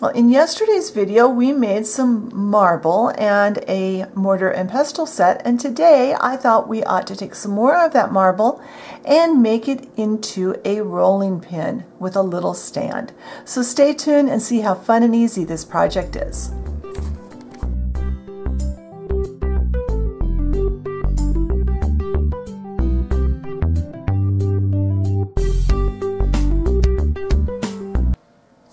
Well, in yesterday's video, we made some marble and a mortar and pestle set, and today I thought we ought to take some more of that marble and make it into a rolling pin with a little stand. So stay tuned and see how fun and easy this project is.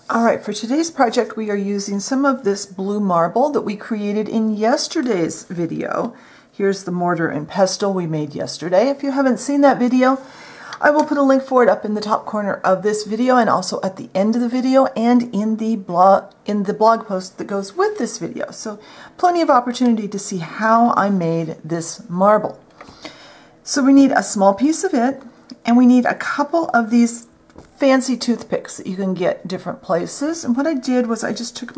Alright, for today's project we are using some of this blue marble that we created in yesterday's video. Here's the mortar and pestle we made yesterday. If you haven't seen that video, I will put a link for it up in the top corner of this video and also at the end of the video and in the blog post that goes with this video. So plenty of opportunity to see how I made this marble. So we need a small piece of it, and we need a couple of these fancy toothpicks that you can get different places. And what I did was I just took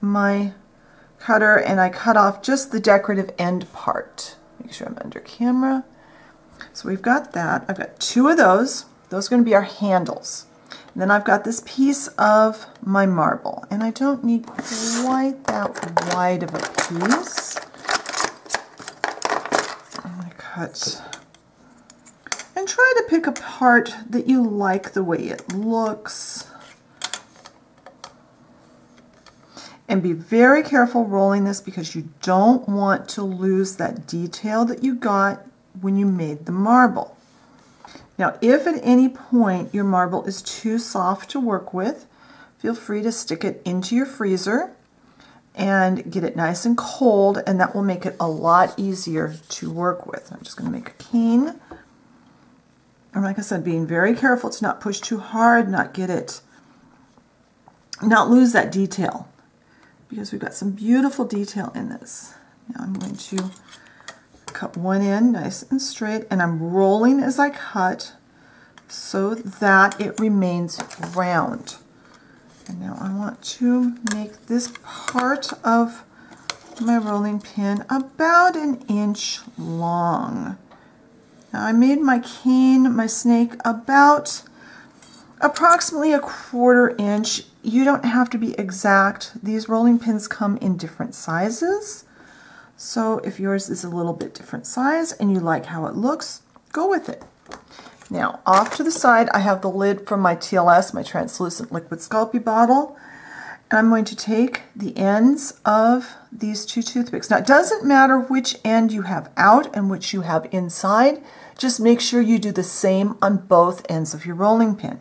my cutter and I cut off just the decorative end part. Make sure I'm under camera. So we've got that. I've got two of those. Those are going to be our handles. And then I've got this piece of my marble. And I don't need quite that wide of a piece. I'm going to cut. And try to pick a part that you like the way it looks. And be very careful rolling this because you don't want to lose that detail that you got when you made the marble. Now, if at any point your marble is too soft to work with, feel free to stick it into your freezer and get it nice and cold, and that will make it a lot easier to work with. I'm just going to make a cane. And like I said, being very careful to not push too hard, not lose that detail, because we've got some beautiful detail in this. Now I'm going to cut one end nice and straight, and I'm rolling as I cut so that it remains round. And now I want to make this part of my rolling pin about an inch long. Now I made my cane, my snake, about approximately a quarter inch. You don't have to be exact. These rolling pins come in different sizes. So if yours is a little bit different size and you like how it looks, go with it. Now off to the side I have the lid from my TLS, my Translucent Liquid Sculpey bottle. And I'm going to take the ends of these two toothpicks. Now it doesn't matter which end you have out and which you have inside, just make sure you do the same on both ends of your rolling pin.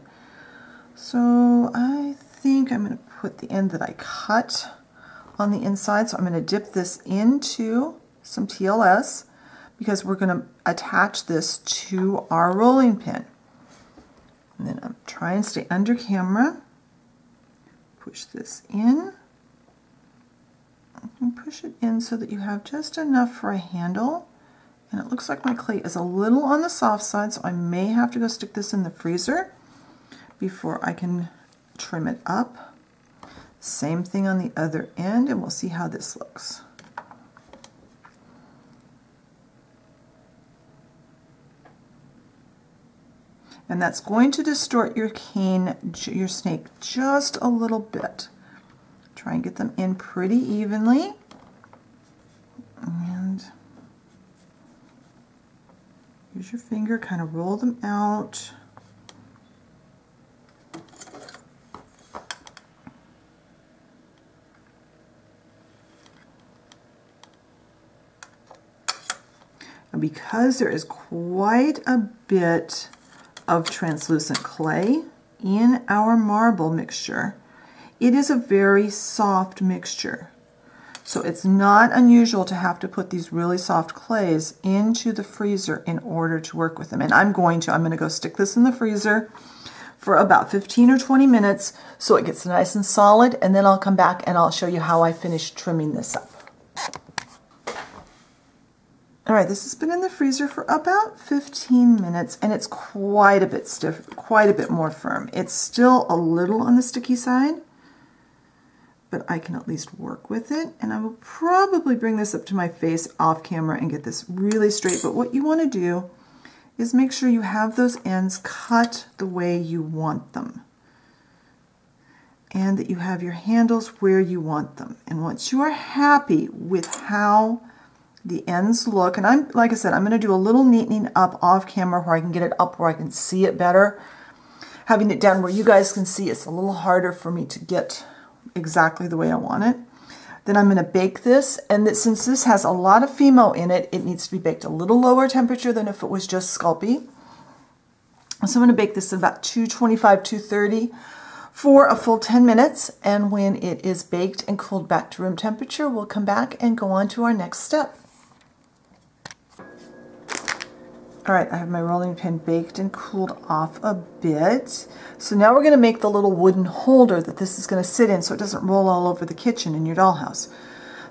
So I think I'm going to put the end that I cut on the inside, so I'm going to dip this into some TLS because we're going to attach this to our rolling pin. And then I'm trying to stay under camera. Push this in, and push it in so that you have just enough for a handle. And it looks like my clay is a little on the soft side, so I may have to go stick this in the freezer before I can trim it up. Same thing on the other end, and we'll see how this looks. And that's going to distort your cane, your snake, just a little bit. Try and get them in pretty evenly. And use your finger, kind of roll them out. And because there is quite a bit of translucent clay in our marble mixture, it is a very soft mixture, so it's not unusual to have to put these really soft clays into the freezer in order to work with them. And I'm going to go stick this in the freezer for about 15 or 20 minutes so it gets nice and solid, and then I'll come back and I'll show you how I finish trimming this up. Alright, this has been in the freezer for about 15 minutes, and it's quite a bit stiff, quite a bit more firm. It's still a little on the sticky side, but I can at least work with it. And I will probably bring this up to my face off camera and get this really straight. But what you want to do is make sure you have those ends cut the way you want them. and that you have your handles where you want them. And once you are happy with how the ends look, and I'm, like I said, I'm going to do a little neatening up off camera where I can get it up where I can see it better. Having it down where you guys can see, it's a little harder for me to get exactly the way I want it. Then I'm going to bake this, and that, since this has a lot of Fimo in it, it needs to be baked a little lower temperature than if it was just Sculpey. So I'm going to bake this at about 225, 230 for a full 10 minutes, and when it is baked and cooled back to room temperature, we'll come back and go on to our next step. All right, I have my rolling pin baked and cooled off a bit. So now we're going to make the little wooden holder that this is going to sit in so it doesn't roll all over the kitchen in your dollhouse.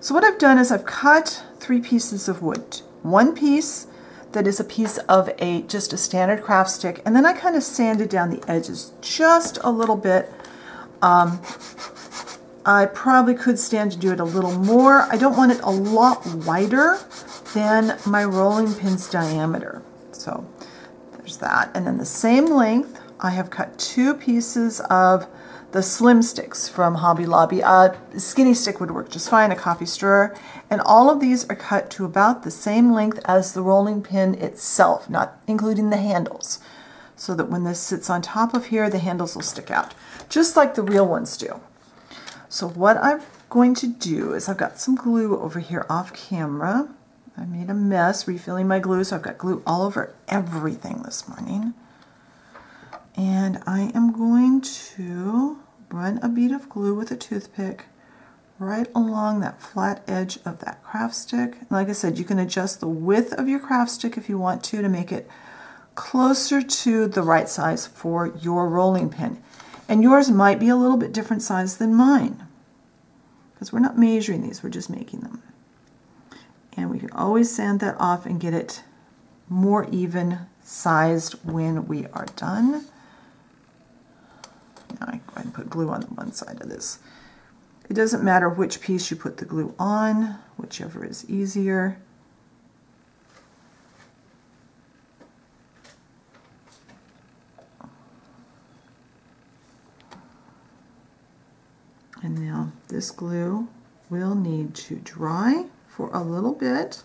So what I've done is I've cut 3 pieces of wood. One piece that is a piece of just a standard craft stick, and then I kind of sanded down the edges just a little bit. I probably could stand to do it a little more. I don't want it a lot wider than my rolling pin's diameter. So there's that. And then the same length, I have cut 2 pieces of the slim sticks from Hobby Lobby. Skinny stick would work just fine, a coffee stirrer. And all of these are cut to about the same length as the rolling pin itself, not including the handles, so that when this sits on top of here, the handles will stick out, just like the real ones do. So what I'm going to do is I've got some glue over here off camera. I made a mess refilling my glue, so I've got glue all over everything this morning. And I am going to run a bead of glue with a toothpick right along that flat edge of that craft stick. And like I said, you can adjust the width of your craft stick if you want to make it closer to the right size for your rolling pin. And yours might be a little bit different size than mine, because we're not measuring these, we're just making them. And we can always sand that off and get it more even sized when we are done. Now I go ahead and put glue on the one side of this. It doesn't matter which piece you put the glue on, whichever is easier. And now this glue will need to dry for a little bit,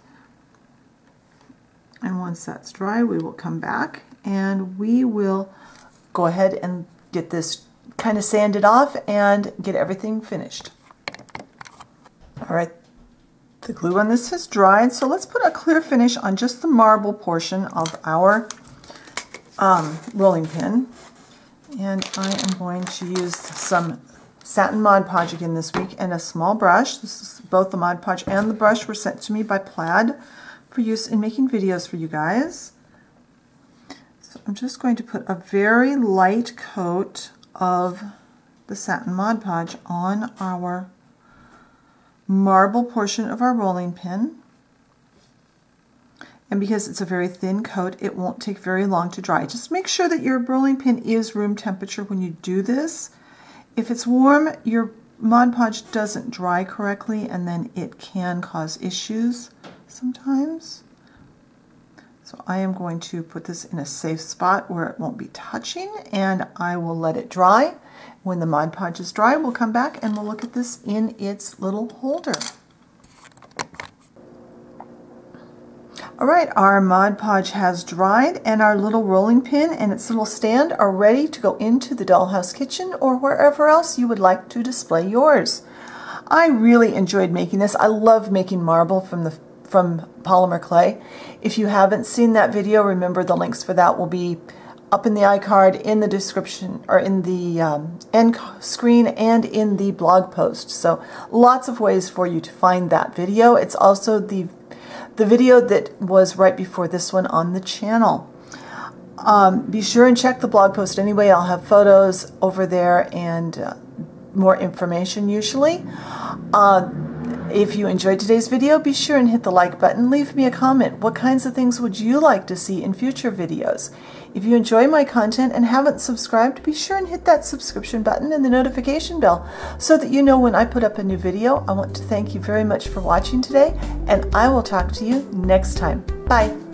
and once that's dry we will come back and we will go ahead and get this kind of sanded off and get everything finished. All right, the glue on this has dried, so let's put a clear finish on just the marble portion of our rolling pin, and I am going to use some Satin Mod Podge again this week and a small brush. This is both the Mod Podge and the brush were sent to me by Plaid for use in making videos for you guys. So I'm just going to put a very light coat of the Satin Mod Podge on our marble portion of our rolling pin. And because it's a very thin coat, it won't take very long to dry. Just make sure that your rolling pin is room temperature when you do this. If it's warm, your Mod Podge doesn't dry correctly, and then it can cause issues sometimes. So I am going to put this in a safe spot where it won't be touching, and I will let it dry. When the Mod Podge is dry, we'll come back and we'll look at this in its little holder. All right, our Mod Podge has dried, and our little rolling pin and its little stand are ready to go into the dollhouse kitchen or wherever else you would like to display yours. I really enjoyed making this. I love making marble from polymer clay. If you haven't seen that video, remember the links for that will be up in the iCard, in the description, or in the end screen, and in the blog post. So lots of ways for you to find that video. It's also the video that was right before this one on the channel. Be sure and check the blog post anyway. I'll have photos over there and more information usually. If you enjoyed today's video, be sure and hit the like button. Leave me a comment. What kinds of things would you like to see in future videos? If you enjoy my content and haven't subscribed, be sure and hit that subscription button and the notification bell so that you know when I put up a new video. I want to thank you very much for watching today, and I will talk to you next time. Bye.